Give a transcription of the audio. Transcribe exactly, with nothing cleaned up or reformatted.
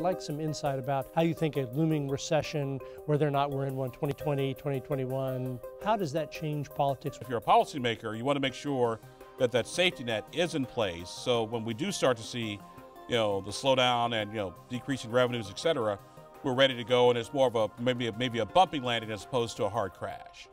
I'd like some insight about how you think a looming recession, whether or not we're in one, twenty twenty, twenty twenty-one, how does that change politics? If you're a policymaker, you want to make sure that that safety net is in place, so when we do start to see, you know, the slowdown and, you know, decreasing revenues, et cetera, we're ready to go, and it's more of a maybe a, maybe a bumpy landing as opposed to a hard crash.